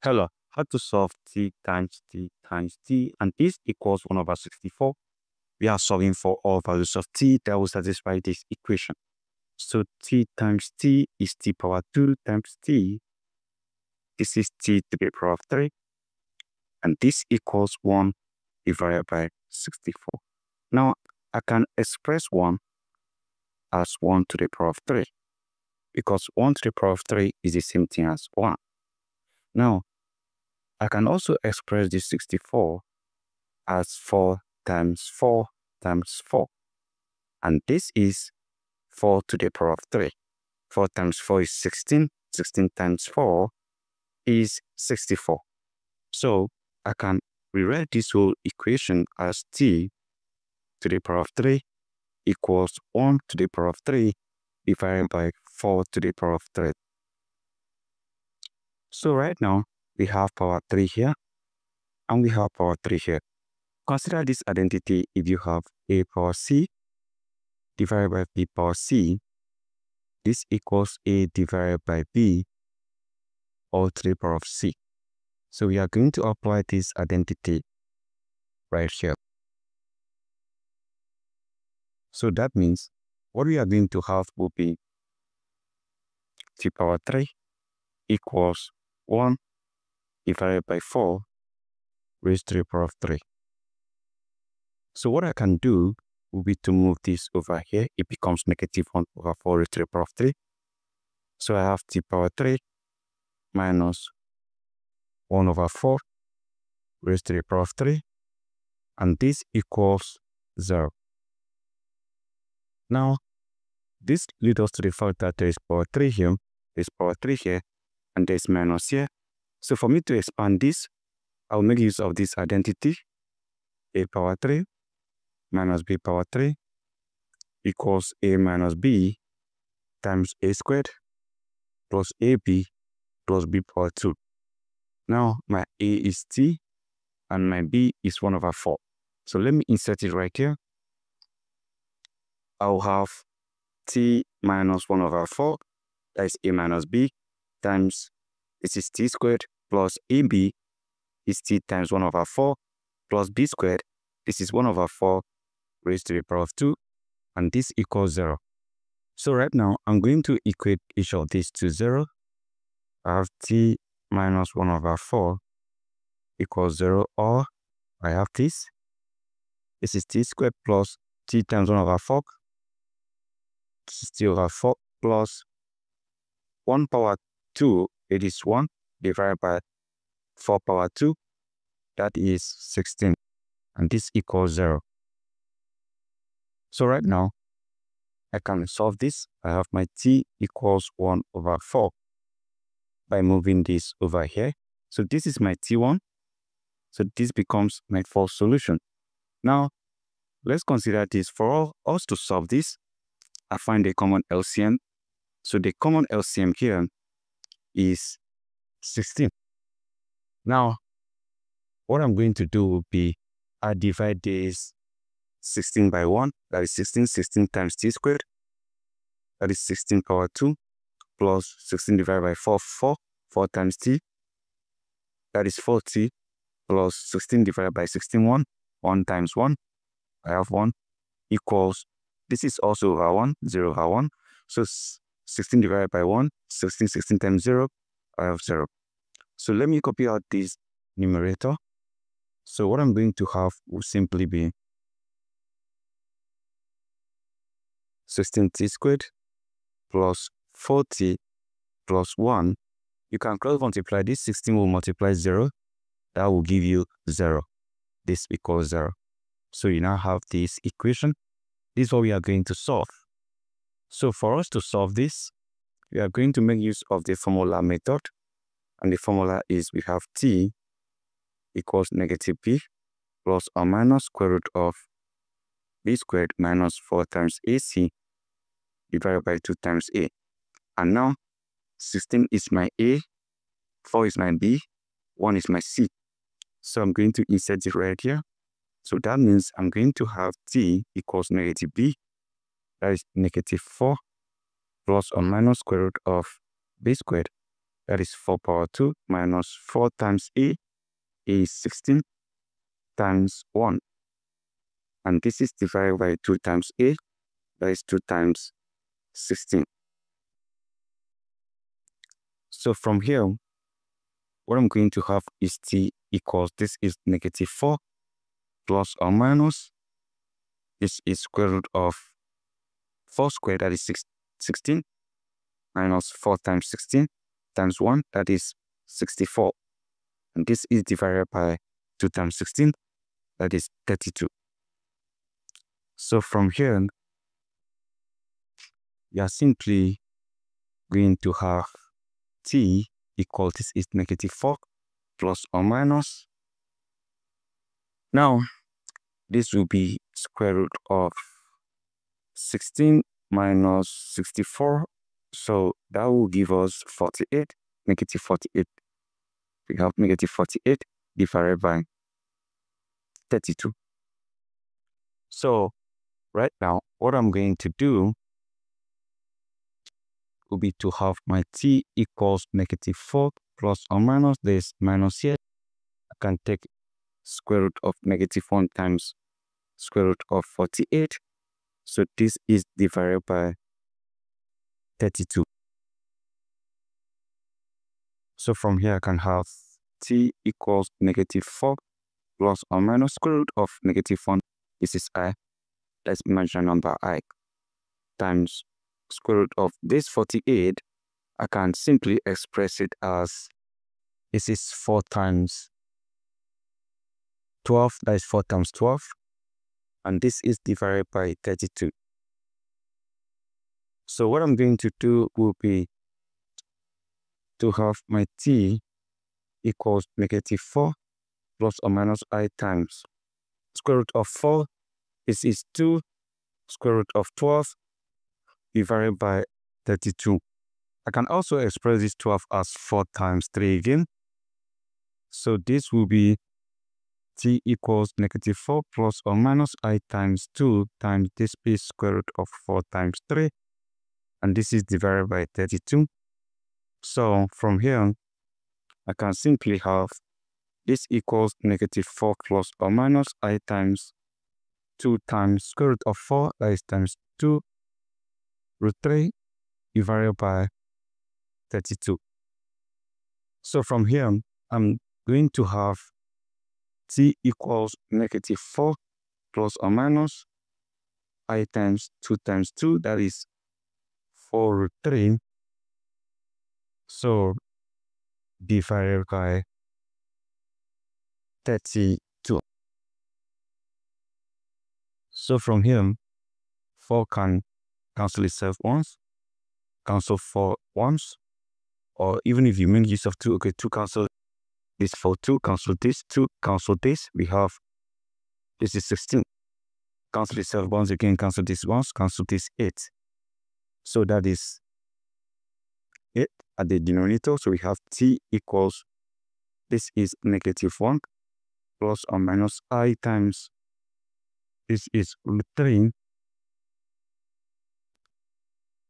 Hello, how to solve t times t times t, and this equals 1 over 64. We are solving for all values of t that will satisfy this equation. So t times t is t power 2 times t. This is t to the power of 3. And this equals 1 divided by 64. Now, I can express 1 as 1 to the power of 3, because 1 to the power of 3 is the same thing as 1. Now, I can also express this 64 as 4 times 4 times 4. And this is 4 to the power of 3. 4 times 4 is 16. 16 times 4 is 64. So, I can rewrite this whole equation as t to the power of 3 equals 1 to the power of 3 divided by 4 to the power of 3. So right now, we have power 3 here, and we have power 3 here. Consider this identity if you have a power c divided by b power c. This equals a divided by b all to the power of c. So we are going to apply this identity right here. So that means what we are going to have will be t power 3 equals 1 divided by 4 raised to the power of 3. So what I can do will be to move this over here. It becomes negative 1 over 4 raised to the power of 3. So I have t power 3 minus 1 over 4 raised to the power of 3. And this equals 0. Now, this leads us to the fact that there is power 3 here, there's power 3 here, and there's minus here. So for me to expand this, I'll make use of this identity. A power 3 minus b power 3 equals a minus b times a squared plus ab plus b power 2. Now, my a is t, and my b is 1 over 4. So let me insert it right here. I'll have t minus 1 over 4, that is a minus b, times, this is t squared, plus ab is t times 1 over 4, plus b squared, this is 1 over 4 raised to the power of 2, and this equals 0. So right now, I'm going to equate each of these to 0. I have t minus 1 over 4 equals 0, or I have this. This is t squared plus t times 1 over 4. This is t over 4 plus 1 power 2, it is 1, divided by 4 power 2, that is 16, and this equals 0. So right now, I can solve this. I have my t equals 1 over 4 by moving this over here. So this is my t1, so this becomes my false solution. Now, let's consider this. For us to solve this, I find a common LCM. So the common LCM here is 16. Now, what I'm going to do will be, I divide this 16 by 1, that is 16, 16 times t squared, that is 16 power 2, plus 16 divided by 4, 4, 4 times t, that is 4t, plus 16 divided by 16, 1, 1 times 1, I have 1, equals, this is also over 1, 0 over 1, so 16 divided by 1, 16, 16 times 0, I have 0. So let me copy out this numerator. So what I'm going to have will simply be 16t squared plus 4t plus 1. You can cross multiply this, 16 will multiply 0. That will give you 0. This equals 0. So you now have this equation. This is what we are going to solve. So for us to solve this, we are going to make use of the formula method. And the formula is, we have t equals negative b plus or minus square root of b squared minus 4 times ac divided by 2 times a. And now, 16 is my a, 4 is my b, 1 is my c. So I'm going to insert it right here. So that means I'm going to have t equals negative b, that is negative 4, plus or minus square root of b squared, That is 4 power 2 minus 4 times e is 16 times 1. And this is divided by 2 times a, that is 2 times 16. So from here, what I'm going to have is t equals, this is negative 4, plus or minus, this is square root of 4 squared, that is 16, minus 4 times 16, times 1, that is 64. And this is divided by 2 times 16, that is 32. So from here, we are simply going to have t equal, this is negative 4, plus or minus. Now, this will be square root of 16 minus 64. So that will give us 48, negative 48. We have negative 48 divided by 32. So right now, what I'm going to do will be to have my t equals negative 4 plus or minus this minus here. I can take square root of negative 1 times square root of 48. So this is divided by 32. So from here I can have t equals negative 4 plus or minus square root of negative 1. This is I. Let's measure number I times square root of this 48. I can simply express it as this is 4 times 12, that is 4 times 12, and this is divided by 32. So what I'm going to do will be to have my t equals negative 4 plus or minus I times square root of 4, this is 2, square root of 12, divided by 32. I can also express this 12 as 4 times 3 again. So this will be t equals negative 4 plus or minus I times 2 times this piece square root of 4 times 3. And this is divided by 32. So from here, I can simply have this equals negative 4 plus or minus I times 2 times square root of 4, that is times 2 root 3 divided by 32. So from here, I'm going to have t equals negative 4 plus or minus I times 2, that is 4 root 3. So divided by 32. So from here, 4 can cancel itself once, cancel 4 once, or even if you make use of 2, okay, 2 cancel this 4, 2 cancel this, 2 cancel this, we have, this is 16. Cancel itself once again, cancel this once, cancel this 8. So that is 8 at the denominator, so we have t equals, this is negative 1, plus or minus I times, this is root 3,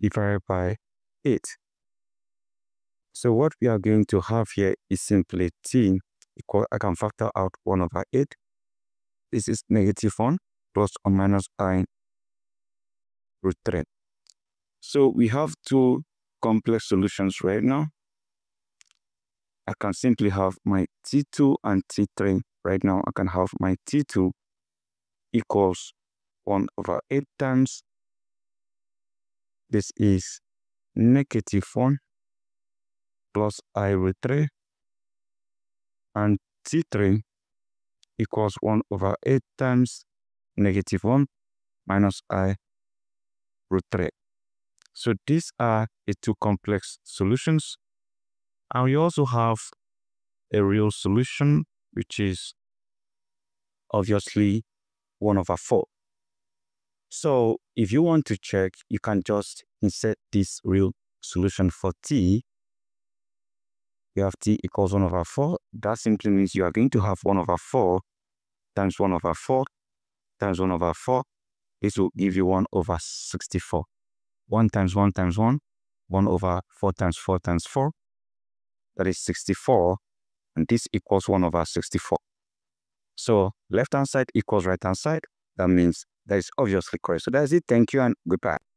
divided by 8. So what we are going to have here is simply t equal, I can factor out 1 over 8. This is negative 1 plus or minus I root 3. So we have 2 complex solutions right now. I can simply have my t2 and t3. Right now I can have my t2 equals 1 over 8 times, this is negative 1 plus I root 3, and t3 equals 1 over 8 times negative 1 minus I root 3. So these are the 2 complex solutions. And we also have a real solution, which is obviously 1 over 4. So if you want to check, you can just insert this real solution for t. You have t equals 1 over 4. That simply means you are going to have 1 over 4 times 1 over 4 times 1 over 4. This will give you 1 over 64. 1 times 1 times 1, 1 over 4 times 4 times 4. that is 64, and this equals 1/64. So left-hand side equals right-hand side. That means that is obviously correct. So that's it. Thank you and goodbye.